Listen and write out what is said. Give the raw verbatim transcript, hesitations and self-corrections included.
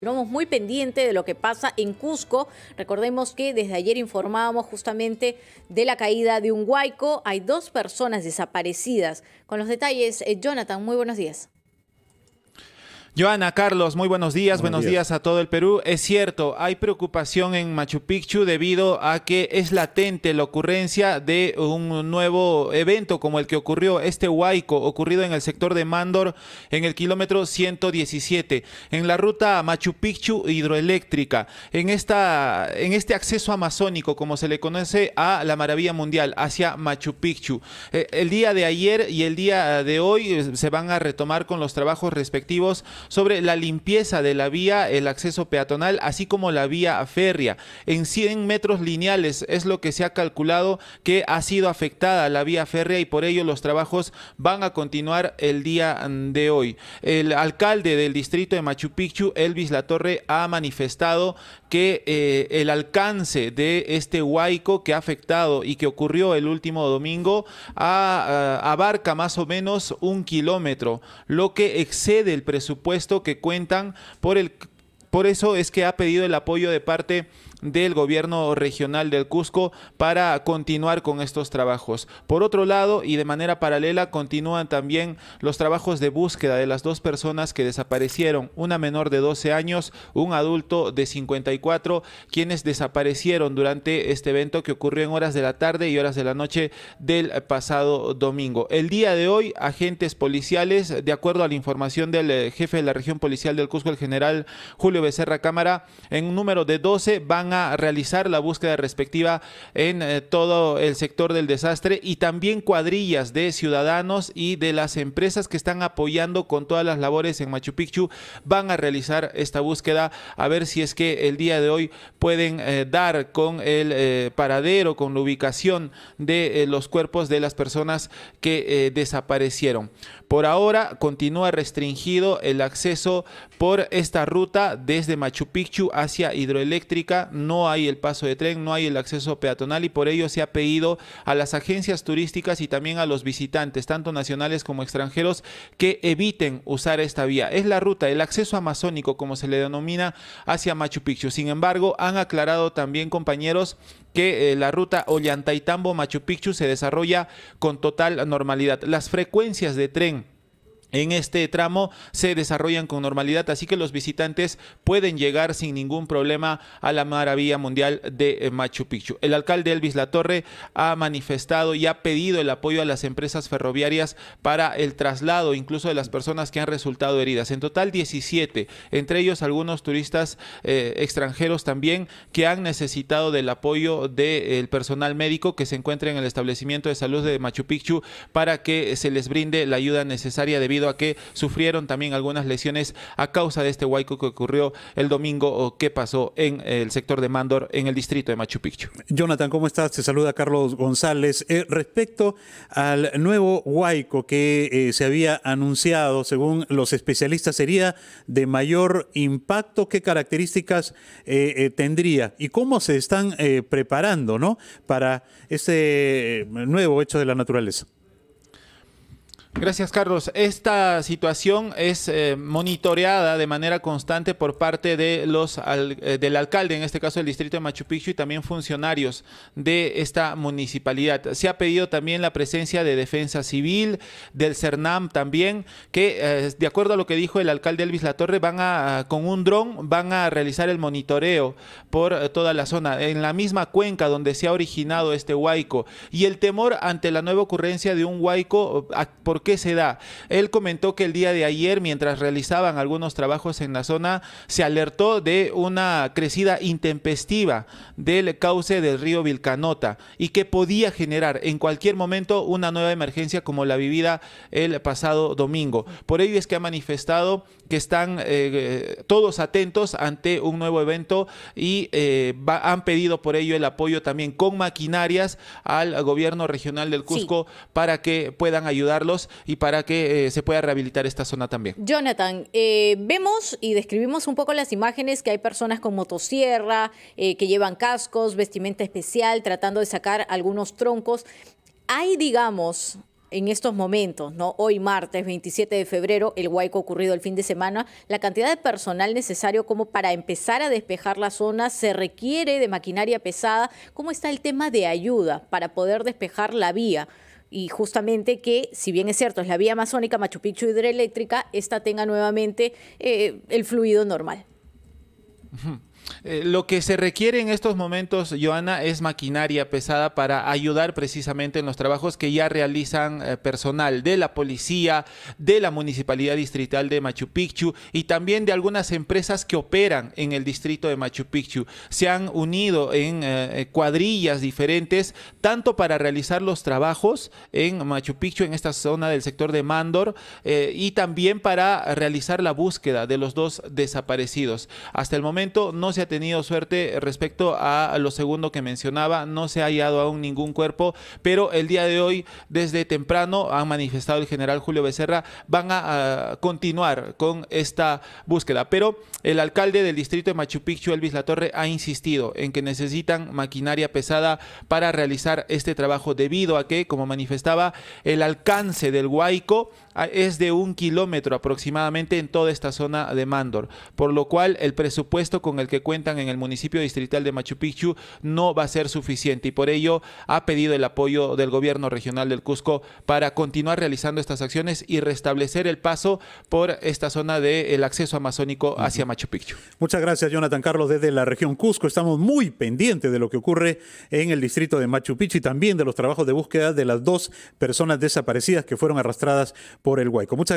Estamos muy pendientes de lo que pasa en Cusco. Recordemos que desde ayer informábamos justamente de la caída de un huayco. Hay dos personas desaparecidas. Con los detalles, Jonathan, muy buenos días. Joana, Carlos, muy buenos días, buenos, buenos días. días a todo el Perú. Es cierto, hay preocupación en Machu Picchu debido a que es latente la ocurrencia de un nuevo evento como el que ocurrió este huayco, ocurrido en el sector de Mándor, en el kilómetro ciento diecisiete, en la ruta Machu Picchu hidroeléctrica, en, esta, en este acceso amazónico, como se le conoce a la maravilla mundial, hacia Machu Picchu. Eh, el día de ayer y el día de hoy se van a retomar con los trabajos respectivos sobre la limpieza de la vía, el acceso peatonal, así como la vía férrea. En cien metros lineales es lo que se ha calculado que ha sido afectada la vía férrea y por ello los trabajos van a continuar el día de hoy. El alcalde del distrito de Machu Picchu, Elvis La Torre, ha manifestado que eh, el alcance de este huayco que ha afectado y que ocurrió el último domingo a, a, abarca más o menos un kilómetro, lo que excede el presupuesto que cuentan, por el por eso es que ha pedido el apoyo de parte del gobierno regional del Cusco para continuar con estos trabajos. Por otro lado, y de manera paralela, continúan también los trabajos de búsqueda de las dos personas que desaparecieron, una menor de doce años, un adulto de cincuenta y cuatro, quienes desaparecieron durante este evento que ocurrió en horas de la tarde y horas de la noche del pasado domingo. El día de hoy, agentes policiales, de acuerdo a la información del jefe de la región policial del Cusco, el general Julio Becerra Cámara, en un número de doce van a realizar la búsqueda respectiva en eh, todo el sector del desastre, y también cuadrillas de ciudadanos y de las empresas que están apoyando con todas las labores en Machu Picchu van a realizar esta búsqueda, a ver si es que el día de hoy pueden eh, dar con el eh, paradero, con la ubicación de eh, los cuerpos de las personas que eh, desaparecieron. Por ahora continúa restringido el acceso por esta ruta desde Machu Picchu hacia Hidroeléctrica. No hay el paso de tren, no hay el acceso peatonal, y por ello se ha pedido a las agencias turísticas y también a los visitantes, tanto nacionales como extranjeros, que eviten usar esta vía. Es la ruta, el acceso amazónico, como se le denomina, hacia Machu Picchu. Sin embargo, han aclarado también, compañeros, que eh, la ruta Ollantaytambo-Machu Picchu se desarrolla con total normalidad. Las frecuencias de tren en este tramo se desarrollan con normalidad, así que los visitantes pueden llegar sin ningún problema a la maravilla mundial de Machu Picchu. El alcalde Elvis La Torre ha manifestado y ha pedido el apoyo a las empresas ferroviarias para el traslado incluso de las personas que han resultado heridas. En total diecisiete, entre ellos algunos turistas eh, extranjeros también, que han necesitado del apoyo del personal médico que se encuentra en el establecimiento de salud de Machu Picchu para que se les brinde la ayuda necesaria debido a que sufrieron también algunas lesiones a causa de este huayco que ocurrió el domingo o que pasó en el sector de Mándor, en el distrito de Machu Picchu. Jonathan, ¿cómo estás? Te saluda Carlos González. Eh, respecto al nuevo huayco que eh, se había anunciado, según los especialistas, sería de mayor impacto. ¿Qué características eh, eh, tendría? ¿Y cómo se están eh, preparando, ¿no?, para este nuevo hecho de la naturaleza? Gracias, Carlos. Esta situación es eh, monitoreada de manera constante por parte de los al, eh, del alcalde, en este caso del distrito de Machu Picchu, y también funcionarios de esta municipalidad. Se ha pedido también la presencia de Defensa Civil, del CERNAM también, que eh, de acuerdo a lo que dijo el alcalde Elvis La Torre, van a, con un dron, van a realizar el monitoreo por eh, toda la zona, en la misma cuenca donde se ha originado este huayco. Y el temor ante la nueva ocurrencia de un huayco, ¿por qué? ¿Qué se da? Él comentó que el día de ayer, mientras realizaban algunos trabajos en la zona, se alertó de una crecida intempestiva del cauce del río Vilcanota y que podía generar en cualquier momento una nueva emergencia como la vivida el pasado domingo. Por ello es que ha manifestado que están eh, todos atentos ante un nuevo evento y eh, va, han pedido por ello el apoyo también con maquinarias al gobierno regional del Cusco, sí, para que puedan ayudarlos y para que eh, se pueda rehabilitar esta zona también. Jonathan, eh, vemos y describimos un poco las imágenes que hay personas con motosierra, eh, que llevan cascos, vestimenta especial, tratando de sacar algunos troncos. Hay, digamos, en estos momentos, ¿no? Hoy martes veintisiete de febrero, el huaico ocurrido el fin de semana, la cantidad de personal necesario como para empezar a despejar la zona se requiere de maquinaria pesada. ¿Cómo está el tema de ayuda para poder despejar la vía? Y justamente que, si bien es cierto, es la vía amazónica Machu Picchu hidroeléctrica, esta tenga nuevamente eh, el fluido normal. Uh-huh. Eh, lo que se requiere en estos momentos, Joana, es maquinaria pesada para ayudar precisamente en los trabajos que ya realizan eh, personal de la policía, de la Municipalidad Distrital de Machu Picchu y también de algunas empresas que operan en el distrito de Machu Picchu. Se han unido en eh, cuadrillas diferentes, tanto para realizar los trabajos en Machu Picchu, en esta zona del sector de Mándor, eh, y también para realizar la búsqueda de los dos desaparecidos. Hasta el momento no se ha tenido suerte respecto a lo segundo que mencionaba, no se ha hallado aún ningún cuerpo, pero el día de hoy desde temprano, han manifestado el general Julio Becerra, van a, a continuar con esta búsqueda, pero el alcalde del distrito de Machu Picchu, Elvis La Torre, ha insistido en que necesitan maquinaria pesada para realizar este trabajo debido a que, como manifestaba, el alcance del huaico es de un kilómetro aproximadamente en toda esta zona de Mándor, por lo cual el presupuesto con el que cuentan en el municipio distrital de Machu Picchu no va a ser suficiente y por ello ha pedido el apoyo del gobierno regional del Cusco para continuar realizando estas acciones y restablecer el paso por esta zona del acceso amazónico hacia Machu Picchu. Muchas gracias, Jonathan Carlos, desde la región Cusco. Estamos muy pendientes de lo que ocurre en el distrito de Machu Picchu y también de los trabajos de búsqueda de las dos personas desaparecidas que fueron arrastradas por el huaico. Muchas gracias.